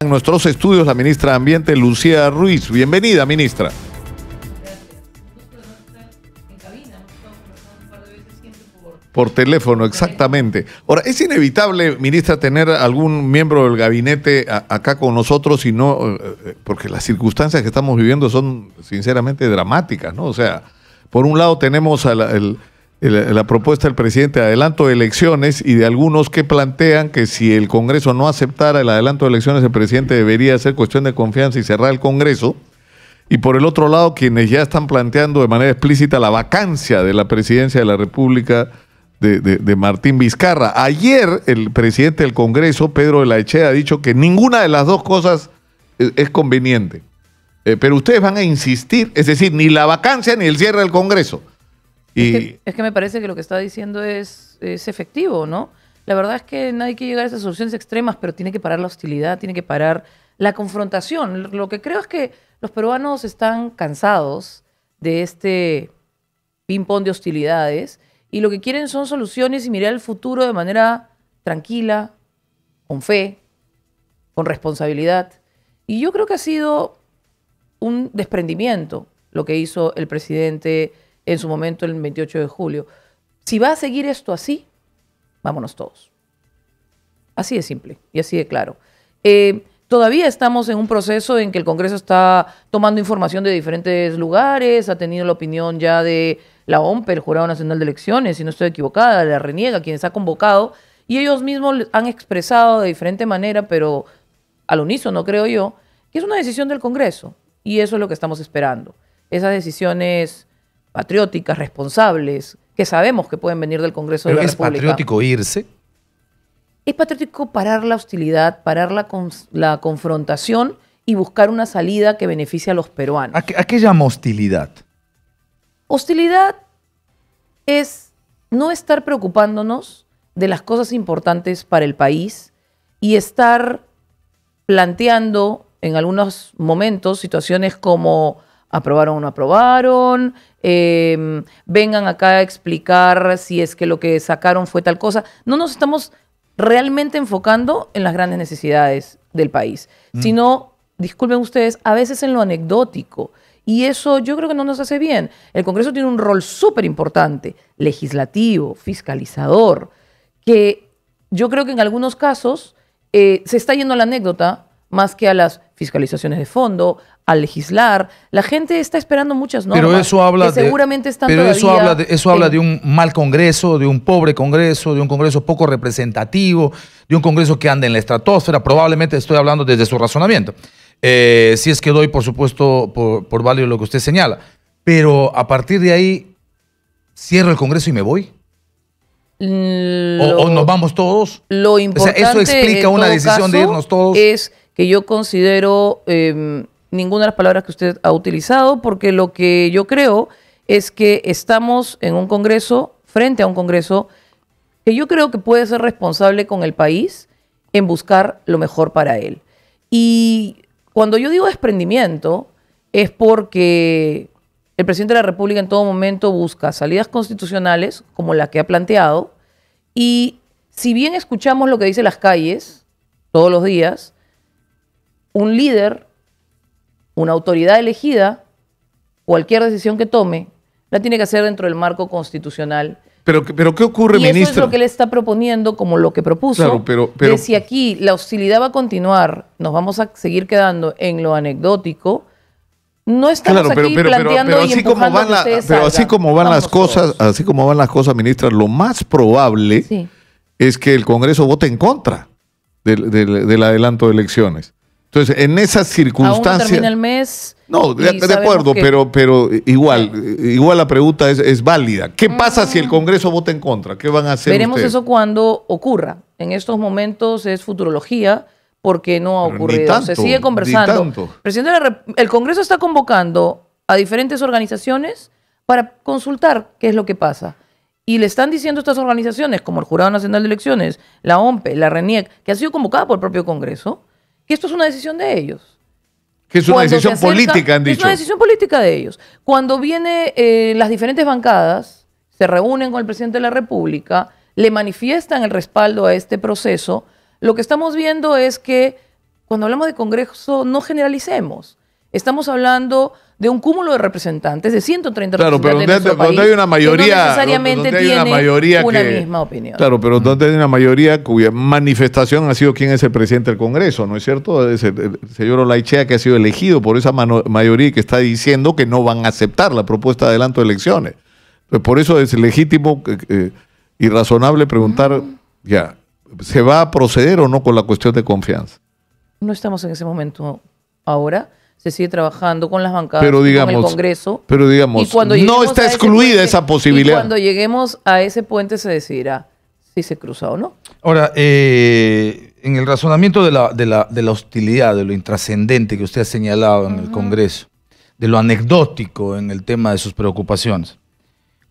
En nuestros estudios la ministra de Ambiente, Lucía Ruiz. Bienvenida, ministra. Por teléfono, exactamente. Ahora, es inevitable, ministra, tener algún miembro del gabinete acá con nosotros, y no, porque las circunstancias que estamos viviendo son sinceramente dramáticas, ¿no? O sea, por un lado tenemos la propuesta del presidente de adelanto de elecciones, y de algunos que plantean que si el Congreso no aceptara el adelanto de elecciones, el presidente debería hacer cuestión de confianza y cerrar el Congreso. Y por el otro lado, quienes ya están planteando de manera explícita la vacancia de la presidencia de la República de Martín Vizcarra. Ayer el presidente del Congreso, Pedro Olaechea, ha dicho que ninguna de las dos cosas es conveniente. Pero ustedes van a insistir, es decir, ni la vacancia ni el cierre del Congreso. Y... Es que me parece que lo que está diciendo es efectivo, ¿no? La verdad es que no hay que llegar a esas soluciones extremas, pero tiene que parar la hostilidad, tiene que parar la confrontación. Lo que creo es que los peruanos están cansados de este ping-pong de hostilidades, y lo que quieren son soluciones y mirar el futuro de manera tranquila, con fe, con responsabilidad. Y yo creo que ha sido un desprendimiento lo que hizo el presidente en su momento el 28 de julio. Si va a seguir esto así, vámonos todos. Así de simple y así de claro. Todavía estamos en un proceso en que el Congreso está tomando información de diferentes lugares, ha tenido la opinión ya de la ONPE, el Jurado Nacional de Elecciones, si no estoy equivocada, la RENIEC, a quienes ha convocado, y ellos mismos han expresado de diferente manera, pero al unísono, creo yo, que es una decisión del Congreso, y eso es lo que estamos esperando. Esas decisiones patrióticas, responsables, que sabemos que pueden venir del Congreso de la República. ¿Pero es patriótico irse? Es patriótico parar la hostilidad, parar la confrontación y buscar una salida que beneficie a los peruanos. ¿A qué llama hostilidad? Hostilidad es no estar preocupándonos de las cosas importantes para el país y estar planteando en algunos momentos situaciones como aprobaron o no aprobaron, vengan acá a explicar si es que lo que sacaron fue tal cosa. No nos estamos realmente enfocando en las grandes necesidades del país, sino, disculpen ustedes, a veces en lo anecdótico. Y eso yo creo que no nos hace bien. El Congreso tiene un rol súper importante, legislativo, fiscalizador, que yo creo que en algunos casos se está yendo a la anécdota más que a las fiscalizaciones de fondo, a legislar. La gente está esperando muchas normas. Pero eso habla de, seguramente están pero todavía eso habla de un mal Congreso, de un pobre Congreso, de un Congreso poco representativo, de un Congreso que anda en la estratosfera. Probablemente estoy hablando desde su razonamiento. Si es que doy, por supuesto, por válido lo que usted señala. Pero a partir de ahí, ¿cierro el Congreso y me voy? ¿O nos vamos todos? Lo importante, o sea, ¿eso explica una decisión de irnos todos? Es que yo considero ninguna de las palabras que usted ha utilizado, porque lo que yo creo es que estamos en un Congreso, frente a un Congreso, que yo creo que puede ser responsable con el país en buscar lo mejor para él. Y cuando yo digo desprendimiento, es porque el presidente de la República en todo momento busca salidas constitucionales, como la que ha planteado, y si bien escuchamos lo que dicen las calles todos los días, un líder, una autoridad elegida, cualquier decisión que tome, la tiene que hacer dentro del marco constitucional. Pero ¿qué ocurre, ministra? Y eso es lo que le está proponiendo, como lo que propuso. Claro, pero que si aquí la hostilidad va a continuar, nos vamos a seguir quedando en lo anecdótico. No estamos aquí planteando y empujando que ustedes salgan. Pero así como van las cosas, así como van las cosas, ministra, lo más probable es que el Congreso vote en contra del adelanto de elecciones. Entonces, en esas circunstancias... Aún no termina el mes... No, de acuerdo, que... pero igual la pregunta es válida. ¿Qué pasa si el Congreso vota en contra? ¿Qué van a hacer veremos ustedes? Eso cuando ocurra. En estos momentos es futurología porque no ha ocurrido. Tanto, se sigue conversando. Presidente, el Congreso está convocando a diferentes organizaciones para consultar qué es lo que pasa. Y le están diciendo estas organizaciones, como el Jurado Nacional de Elecciones, la ONPE, la RENIEC, que ha sido convocada por el propio Congreso, que esto es una decisión de ellos. Que es una decisión política, han dicho. Es una decisión política de ellos. Cuando vienen las diferentes bancadas, se reúnen con el presidente de la República, le manifiestan el respaldo a este proceso, lo que estamos viendo es que cuando hablamos de Congreso no generalicemos. Estamos hablando de un cúmulo de representantes, de 130 representantes de nuestro país, hay una mayoría, que no necesariamente tiene una misma opinión. Claro, pero donde hay una mayoría cuya manifestación ha sido quién es el presidente del Congreso, ¿no es cierto? Es el señor Olaechea, que ha sido elegido por esa mayoría, que está diciendo que no van a aceptar la propuesta de adelanto de elecciones. Pues por eso es legítimo y razonable preguntar, ya, ¿se va a proceder o no con la cuestión de confianza? No estamos en ese momento ahora. Se sigue trabajando con las bancadas, pero digamos, con el Congreso. Pero digamos, no está excluida esa posibilidad. Y cuando lleguemos a ese puente se decidirá si se cruza o no. Ahora, en el razonamiento de la hostilidad, de lo intrascendente que usted ha señalado en el Congreso, de lo anecdótico en el tema de sus preocupaciones,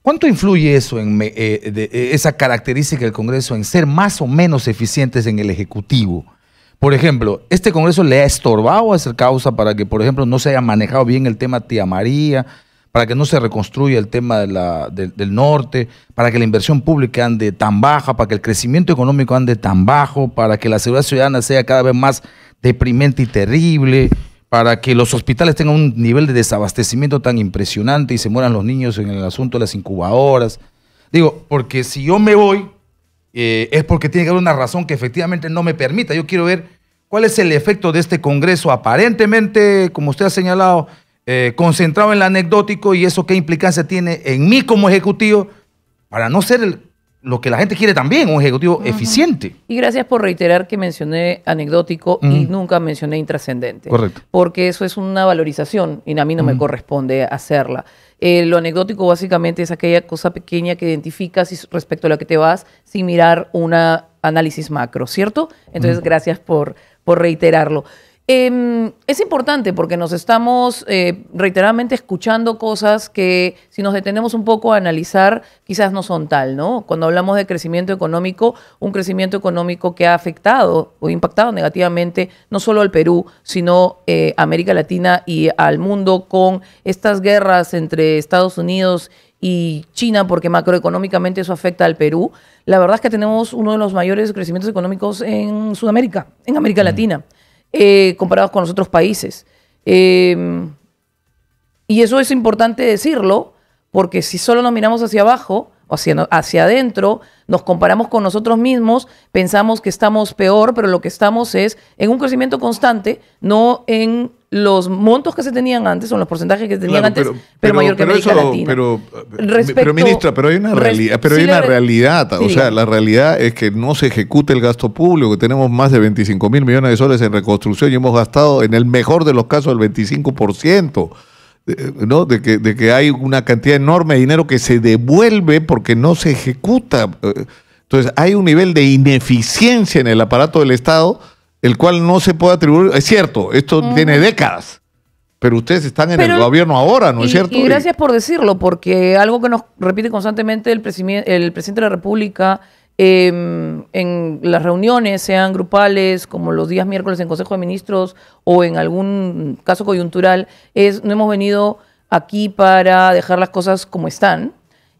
¿cuánto influye eso en esa característica del Congreso en ser más o menos eficientes en el Ejecutivo? Por ejemplo, ¿este Congreso le ha estorbado a esa causa para que, por ejemplo, no se haya manejado bien el tema Tía María, para que no se reconstruya el tema del norte, para que la inversión pública ande tan baja, para que el crecimiento económico ande tan bajo, para que la seguridad ciudadana sea cada vez más deprimente y terrible, para que los hospitales tengan un nivel de desabastecimiento tan impresionante y se mueran los niños en el asunto de las incubadoras? Digo, porque si yo me voy... es porque tiene que haber una razón que efectivamente no me permita. Yo quiero ver cuál es el efecto de este Congreso aparentemente, como usted ha señalado, concentrado en lo anecdótico, y eso qué implicancia tiene en mí como Ejecutivo para no ser lo que la gente quiere también, un Ejecutivo eficiente. Y gracias por reiterar que mencioné anecdótico y nunca mencioné intrascendente. Correcto. Porque eso es una valorización y a mí no me corresponde hacerla. Lo anecdótico básicamente es aquella cosa pequeña que identificas respecto a la que te vas sin mirar un análisis macro, ¿cierto? Entonces, gracias por reiterarlo. Es importante porque nos estamos reiteradamente escuchando cosas que, si nos detenemos un poco a analizar, quizás no son tal, ¿no? Cuando hablamos de crecimiento económico, un crecimiento económico que ha afectado o impactado negativamente no solo al Perú, sino a América Latina y al mundo, con estas guerras entre Estados Unidos y China, porque macroeconómicamente eso afecta al Perú. La verdad es que tenemos uno de los mayores crecimientos económicos en Sudamérica, en América Latina, comparados con los otros países. Y eso es importante decirlo, porque si solo nos miramos hacia abajo, o hacia adentro, nos comparamos con nosotros mismos, pensamos que estamos peor, pero lo que estamos es en un crecimiento constante, no en los montos que se tenían antes, o los porcentajes que se tenían antes, pero mayor que América Latina. Pero ministra, pero hay una realidad, o sea, la realidad es que no se ejecuta el gasto público, que tenemos más de 25.000 millones de soles en reconstrucción y hemos gastado, en el mejor de los casos, el 25%. ¿No? De que hay una cantidad enorme de dinero que se devuelve porque no se ejecuta. Entonces hay un nivel de ineficiencia en el aparato del Estado, el cual no se puede atribuir. Es cierto, esto tiene décadas, pero ustedes están en el gobierno ahora, ¿no es cierto? Y gracias por decirlo, porque algo que nos repite constantemente el presidente de la República en las reuniones, sean grupales, como los días miércoles en Consejo de Ministros o en algún caso coyuntural, es: no hemos venido aquí para dejar las cosas como están.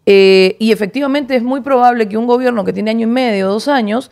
Y efectivamente es muy probable que un gobierno que tiene año y medio, 2 años,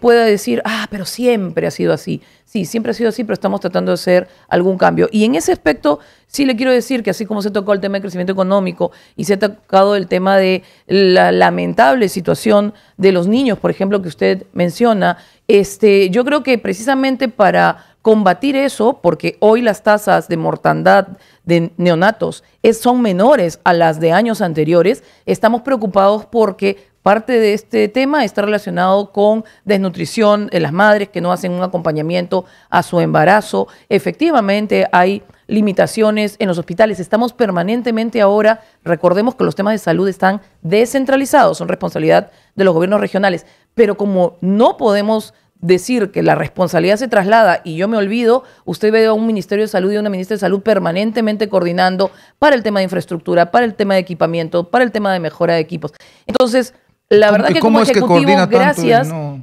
pueda decir, pero siempre ha sido así. Sí, siempre ha sido así, pero estamos tratando de hacer algún cambio. Y en ese aspecto sí le quiero decir que, así como se tocó el tema del crecimiento económico y se ha tocado el tema de la lamentable situación de los niños, por ejemplo, que usted menciona, yo creo que precisamente para combatir eso, porque hoy las tasas de mortandad de neonatos son menores a las de años anteriores, estamos preocupados porque parte de este tema está relacionado con desnutrición de las madres que no hacen un acompañamiento a su embarazo. Efectivamente hay limitaciones en los hospitales. Estamos permanentemente ahora, recordemos que los temas de salud están descentralizados, son responsabilidad de los gobiernos regionales, pero como no podemos decir que la responsabilidad se traslada y yo me olvido, usted ve a un Ministerio de Salud y a una Ministra de Salud permanentemente coordinando para el tema de infraestructura, para el tema de equipamiento, para el tema de mejora de equipos. Entonces, la verdad que como Ejecutivo,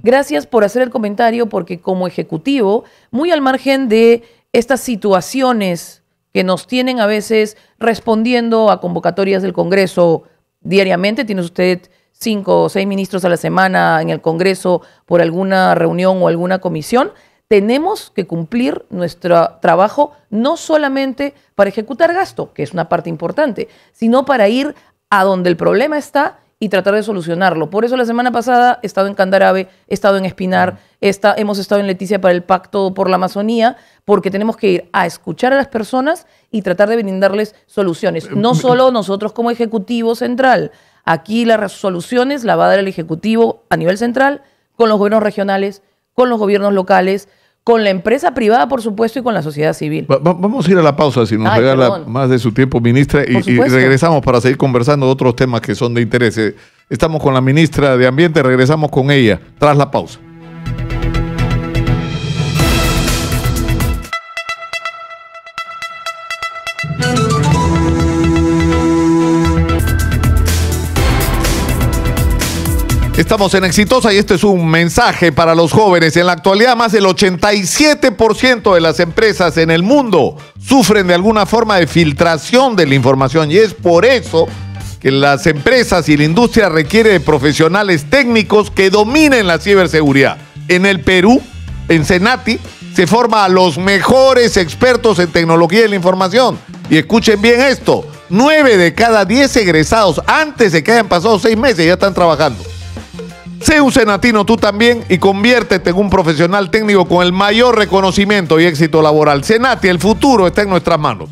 gracias por hacer el comentario, porque como Ejecutivo, muy al margen de estas situaciones que nos tienen a veces respondiendo a convocatorias del Congreso diariamente, tiene usted 5 o 6 ministros a la semana en el Congreso por alguna reunión o alguna comisión, tenemos que cumplir nuestro trabajo no solamente para ejecutar gasto, que es una parte importante, sino para ir a donde el problema está y tratar de solucionarlo. Por eso la semana pasada he estado en Candarave, he estado en Espinar, hemos estado en Leticia para el Pacto por la Amazonía, porque tenemos que ir a escuchar a las personas y tratar de brindarles soluciones. No solo nosotros como Ejecutivo Central. Aquí las soluciones las va a dar el Ejecutivo a nivel central, con los gobiernos regionales, con los gobiernos locales, con la empresa privada, por supuesto, y con la sociedad civil. Vamos a ir a la pausa, si nos regala más de su tiempo, ministra, y regresamos para seguir conversando de otros temas que son de interés. Estamos con la ministra de Ambiente, regresamos con ella tras la pausa. Estamos en Exitosa y este es un mensaje para los jóvenes. En la actualidad, más del 87% de las empresas en el mundo sufren de alguna forma de filtración de la información, y es por eso que las empresas y la industria requieren de profesionales técnicos que dominen la ciberseguridad. En el Perú, en Senati, se forma a los mejores expertos en tecnología de la información. Y escuchen bien esto, 9 de cada 10 egresados, antes de que hayan pasado 6 meses, ya están trabajando. Sé un senatino tú también y conviértete en un profesional técnico con el mayor reconocimiento y éxito laboral. Senati, el futuro está en nuestras manos.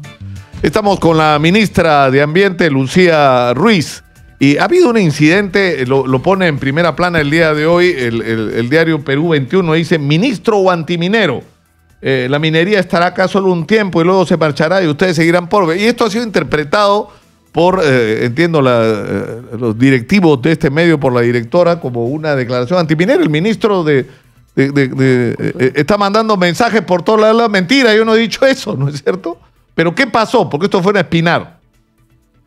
Estamos con la ministra de Ambiente, Lucía Ruiz. Y ha habido un incidente, lo pone en primera plana el día de hoy, el diario Perú 21, dice: ministro o antiminero, la minería estará acá solo un tiempo y luego se marchará y ustedes seguirán pobres. Y esto ha sido interpretado por, entiendo, los directivos de este medio, por la directora, como una declaración antiminera. El ministro está mandando mensajes por todos lados. La mentira, yo no he dicho eso, ¿no es cierto? Pero ¿qué pasó? Porque esto fue en Espinar.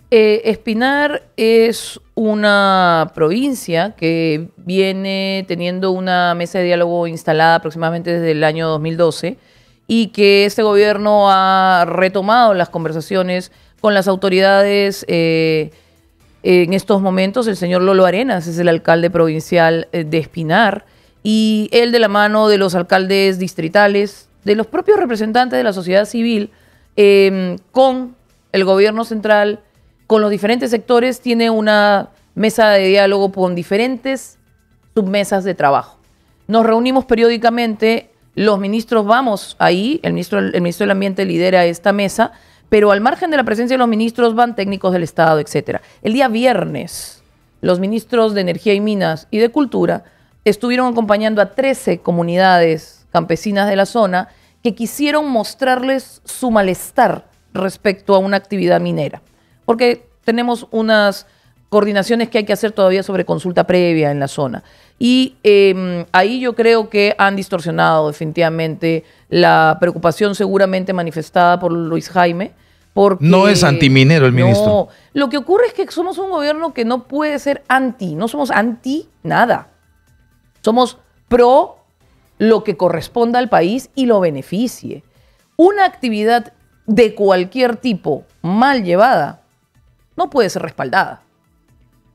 Espinar es una provincia que viene teniendo una mesa de diálogo instalada aproximadamente desde el año 2012 y que este gobierno ha retomado las conversaciones con las autoridades. En estos momentos el señor Lolo Arenas es el alcalde provincial de Espinar, y él, de la mano de los alcaldes distritales, de los propios representantes de la sociedad civil, con el gobierno central, con los diferentes sectores, tiene una mesa de diálogo con diferentes submesas de trabajo. Nos reunimos periódicamente, los ministros vamos ahí, el ministro del Ambiente lidera esta mesa, pero al margen de la presencia de los ministros van técnicos del Estado, etc. El día viernes, los ministros de Energía y Minas y de Cultura estuvieron acompañando a 13 comunidades campesinas de la zona que quisieron mostrarles su malestar respecto a una actividad minera. Porque tenemos unas coordinaciones que hay que hacer todavía sobre consulta previa en la zona. Y ahí yo creo que han distorsionado definitivamente la preocupación seguramente manifestada por Luis Jaime. Porque no es antiminero el ministro. No, lo que ocurre es que somos un gobierno que no puede ser anti, no somos anti nada. Somos pro lo que corresponda al país y lo beneficie. Una actividad de cualquier tipo mal llevada no puede ser respaldada.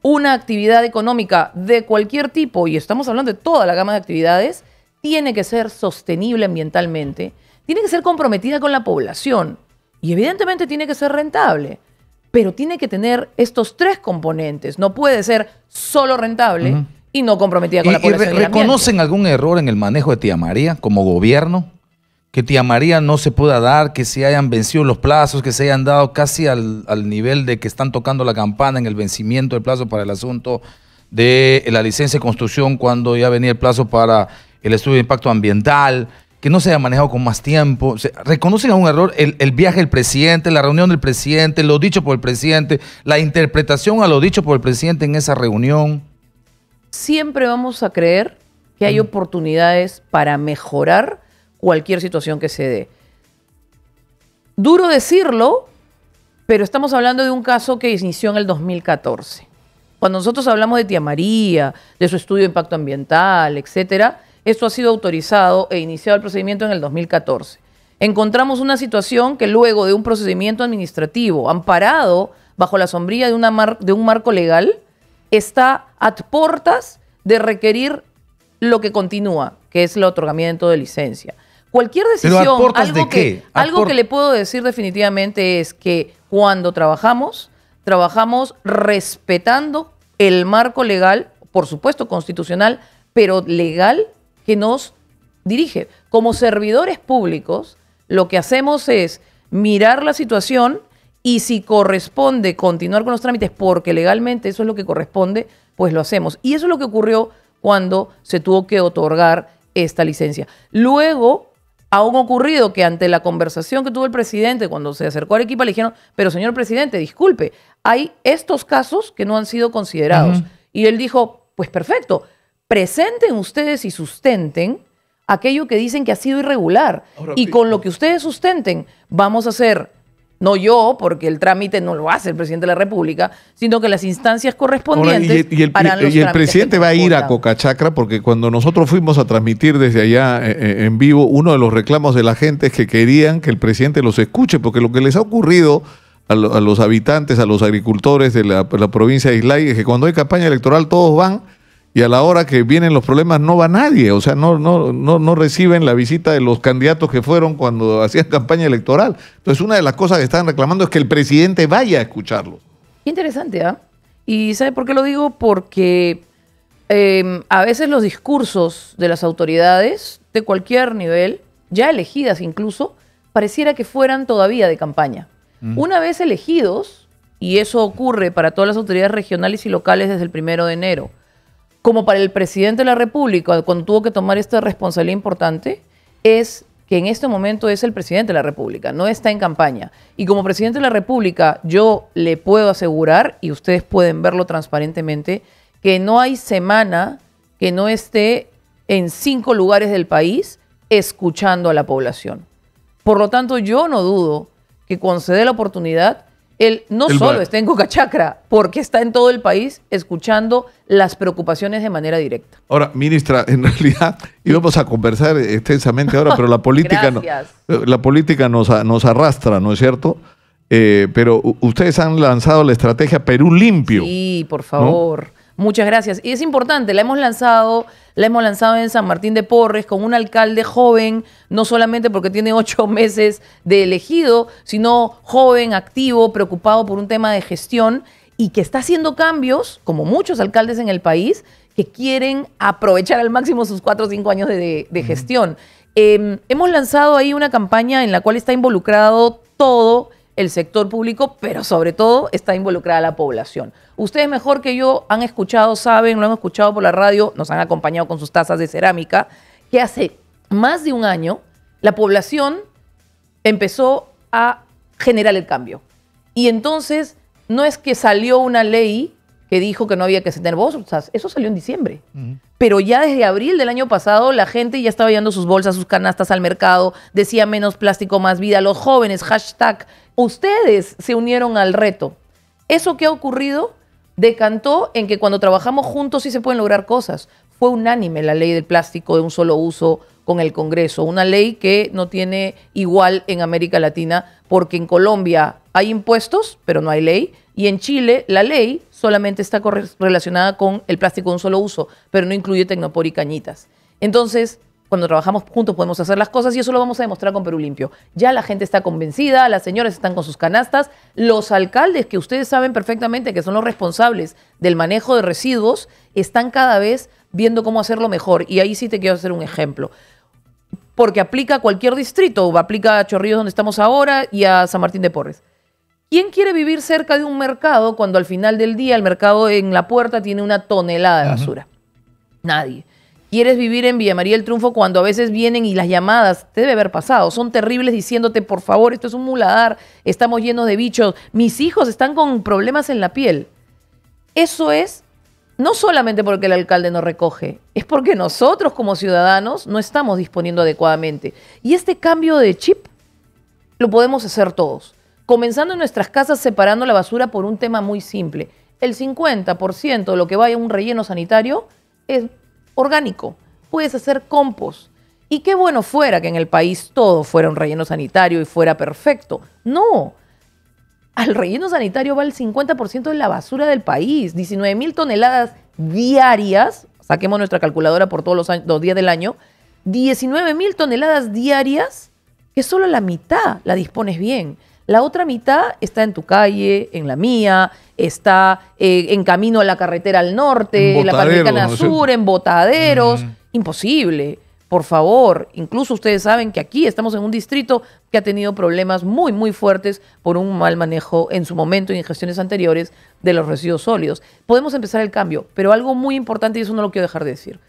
Una actividad económica de cualquier tipo, y estamos hablando de toda la gama de actividades, tiene que ser sostenible ambientalmente, tiene que ser comprometida con la población y evidentemente tiene que ser rentable, pero tiene que tener estos 3 componentes. No puede ser solo rentable y no comprometida con la población. ¿Reconocen algún error en el manejo de Tía María como gobierno? Que Tía María no se pueda dar, que se hayan vencido los plazos, que se hayan dado casi al nivel de que están tocando la campana en el vencimiento del plazo para el asunto de la licencia de construcción, cuando ya venía el plazo para el estudio de impacto ambiental, que no se haya manejado con más tiempo. O sea, ¿reconocen algún error? El viaje del presidente, la reunión del presidente, lo dicho por el presidente, la interpretación a lo dicho por el presidente en esa reunión. Siempre vamos a creer que hay oportunidades para mejorar cualquier situación que se dé. Duro decirlo, pero estamos hablando de un caso que inició en el 2014. Cuando nosotros hablamos de Tía María, de su estudio de impacto ambiental, etcétera, esto ha sido autorizado e iniciado el procedimiento en el 2014. Encontramos una situación que, luego de un procedimiento administrativo amparado bajo la sombrilla de un marco legal, está a puertas de requerir lo que continúa, que es el otorgamiento de licencia. Cualquier decisión, algo que le puedo decir definitivamente es que cuando trabajamos, trabajamos respetando el marco legal, por supuesto constitucional, pero legal que nos dirige. Como servidores públicos, lo que hacemos es mirar la situación y si corresponde continuar con los trámites, porque legalmente eso es lo que corresponde, pues lo hacemos. Y eso es lo que ocurrió cuando se tuvo que otorgar esta licencia. Luego, aún ocurrido que ante la conversación que tuvo el presidente, cuando se acercó a Arequipa, le dijeron, pero señor presidente, disculpe, hay estos casos que no han sido considerados. Y él dijo, pues perfecto, presenten ustedes y sustenten aquello que dicen que ha sido irregular. Ahora, y con lo que ustedes sustenten, vamos a hacer, no yo, porque el trámite no lo hace el presidente de la República, sino que las instancias correspondientes harán los trámites. Y el presidente va a ir a Cocachacra, porque cuando nosotros fuimos a transmitir desde allá en vivo, uno de los reclamos de la gente es que querían que el presidente los escuche, porque lo que les ha ocurrido a los habitantes, a los agricultores de la provincia de Islay, es que cuando hay campaña electoral todos van, y a la hora que vienen los problemas no va nadie, o sea, no reciben la visita de los candidatos que fueron cuando hacían campaña electoral. Entonces, una de las cosas que están reclamando es que el presidente vaya a escucharlos. Interesante, ¿ah? ¿Y sabe por qué lo digo? Porque a veces los discursos de las autoridades, de cualquier nivel, ya elegidas incluso, pareciera que fueran todavía de campaña. Una vez elegidos, y eso ocurre para todas las autoridades regionales y locales desde el 1 de enero, como para el presidente de la República, cuando tuvo que tomar esta responsabilidad importante, es que en este momento es el presidente de la República, no está en campaña. Y como presidente de la República, yo le puedo asegurar, y ustedes pueden verlo transparentemente, que no hay semana que no esté en 5 lugares del país escuchando a la población. Por lo tanto, yo no dudo que cuando se dé la oportunidad, él no solo está en Cocachacra, porque está en todo el país escuchando las preocupaciones de manera directa. Ahora, ministra, en realidad íbamos a conversar extensamente ahora, pero la política, nos arrastra, ¿no es cierto? Pero ustedes han lanzado la estrategia Perú Limpio. Sí, por favor. Muchas gracias. Y es importante, la hemos lanzado en San Martín de Porres con un alcalde joven, no solamente porque tiene 8 meses de elegido, sino joven, activo, preocupado por un tema de gestión y que está haciendo cambios, como muchos alcaldes en el país, que quieren aprovechar al máximo sus 4 o 5 años de gestión. Hemos lanzado ahí una campaña en la cual está involucrado todo el sector público, pero sobre todo está involucrada la población. Ustedes mejor que yo han escuchado, saben, lo han escuchado por la radio, nos han acompañado con sus tazas de cerámica, que hace más de un año la población empezó a generar el cambio. Y entonces no es que salió una ley que dijo que no había que tener bolsas, eso salió en diciembre. Pero ya desde abril del año pasado la gente ya estaba llevando sus bolsas, sus canastas al mercado, decía menos plástico, más vida, los jóvenes, hashtag. Ustedes se unieron al reto. Eso que ha ocurrido decantó en que cuando trabajamos juntos sí se pueden lograr cosas. Fue unánime la ley del plástico de un solo uso con el Congreso, una ley que no tiene igual en América Latina, porque en Colombia hay impuestos, pero no hay ley, y en Chile la ley solamente está relacionada con el plástico de un solo uso, pero no incluye Tecnopor y cañitas. Entonces, cuando trabajamos juntos podemos hacer las cosas y eso lo vamos a demostrar con Perú Limpio. Ya la gente está convencida, las señoras están con sus canastas, los alcaldes, que ustedes saben perfectamente que son los responsables del manejo de residuos, están cada vez viendo cómo hacerlo mejor. Y ahí sí te quiero hacer un ejemplo. Porque aplica a cualquier distrito, aplica a Chorrillos donde estamos ahora y a San Martín de Porres. ¿Quién quiere vivir cerca de un mercado cuando al final del día el mercado en la puerta tiene una tonelada de basura? Nadie. ¿Quieres vivir en Villa María del Triunfo cuando a veces vienen y las llamadas, te debe haber pasado, son terribles diciéndote, por favor, esto es un muladar, estamos llenos de bichos, mis hijos están con problemas en la piel? Eso es no solamente porque el alcalde no recoge, es porque nosotros como ciudadanos no estamos disponiendo adecuadamente. Y este cambio de chip lo podemos hacer todos, comenzando en nuestras casas separando la basura por un tema muy simple. El 50% de lo que vaya a un relleno sanitario es orgánico, puedes hacer compost. Y qué bueno fuera que en el país todo fuera un relleno sanitario y fuera perfecto. No, al relleno sanitario va el 50% de la basura del país. 19.000 toneladas diarias, saquemos nuestra calculadora por todos los días del año, 19.000 toneladas diarias, que solo la mitad la dispones bien. La otra mitad está en tu calle, en la mía, está en camino a la carretera al norte, en la Panamericana Sur, en botaderos. Imposible. Por favor, incluso ustedes saben que aquí estamos en un distrito que ha tenido problemas muy, muy fuertes por un mal manejo en su momento y en gestiones anteriores de los residuos sólidos. Podemos empezar el cambio, pero algo muy importante, y eso no lo quiero dejar de decir.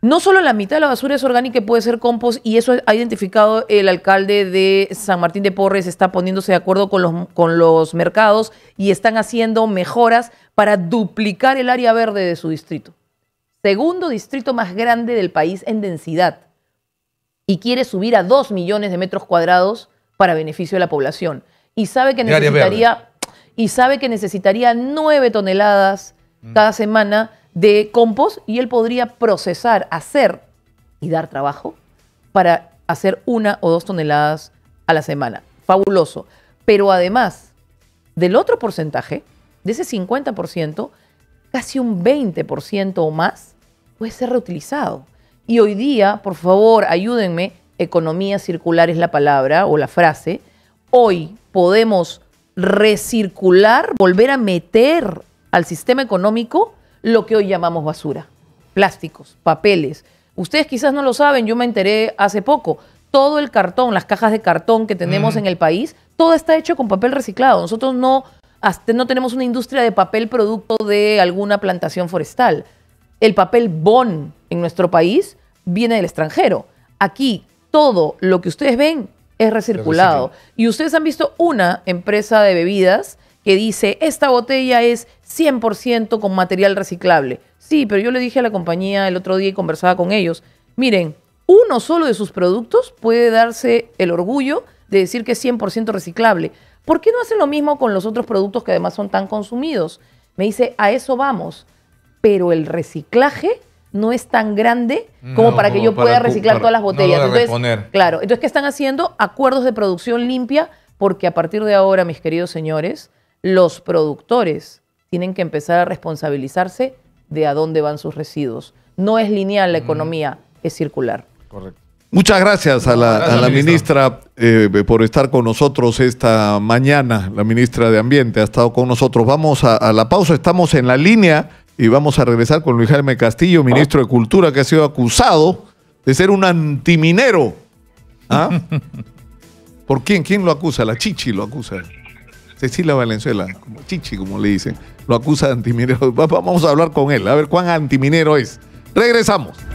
No solo la mitad de la basura es orgánica y puede ser compost, y eso ha identificado el alcalde de San Martín de Porres, está poniéndose de acuerdo con los mercados y están haciendo mejoras para duplicar el área verde de su distrito. Segundo distrito más grande del país en densidad, y quiere subir a 2 millones de metros cuadrados para beneficio de la población. Y sabe que necesitaría, 9 toneladas cada semana de compost, y él podría procesar, hacer y dar trabajo para hacer 1 o 2 toneladas a la semana. Fabuloso. Pero además del otro porcentaje, de ese 50%, casi un 20% o más puede ser reutilizado. Y hoy día, por favor, ayúdenme, economía circular es la palabra o la frase, hoy podemos recircular, volver a meter al sistema económico lo que hoy llamamos basura, plásticos, papeles. Ustedes quizás no lo saben, yo me enteré hace poco, todo el cartón, las cajas de cartón que tenemos en el país, todo está hecho con papel reciclado. Nosotros no tenemos una industria de papel producto de alguna plantación forestal. El papel bond en nuestro país viene del extranjero. Aquí todo lo que ustedes ven es recirculado. Y ustedes han visto una empresa de bebidas que dice, esta botella es 100% con material reciclable. Sí, pero yo le dije a la compañía el otro día y conversaba con ellos, miren, uno solo de sus productos puede darse el orgullo de decir que es 100% reciclable. ¿Por qué no hacen lo mismo con los otros productos que además son tan consumidos? Me dice, a eso vamos, pero el reciclaje no es tan grande como para que yo pueda reciclar todas las botellas. No, entonces, claro, entonces, ¿qué están haciendo? Acuerdos de producción limpia, porque a partir de ahora, mis queridos señores, los productores tienen que empezar a responsabilizarse de a dónde van sus residuos. No es lineal la economía, es circular. Correcto. Muchas gracias a la ministra por estar con nosotros esta mañana. La ministra de Ambiente ha estado con nosotros. Vamos a la pausa, estamos en la línea y vamos a regresar con Luis Jaime Castillo, ministro de Cultura, que ha sido acusado de ser un antiminero. ¿Ah? ¿Por quién? ¿Quién lo acusa? La Chichi lo acusa. Cecilia Valenzuela, como Chichi, como le dicen. Lo acusa de antiminero. Vamos a hablar con él, a ver cuán antiminero es. Regresamos.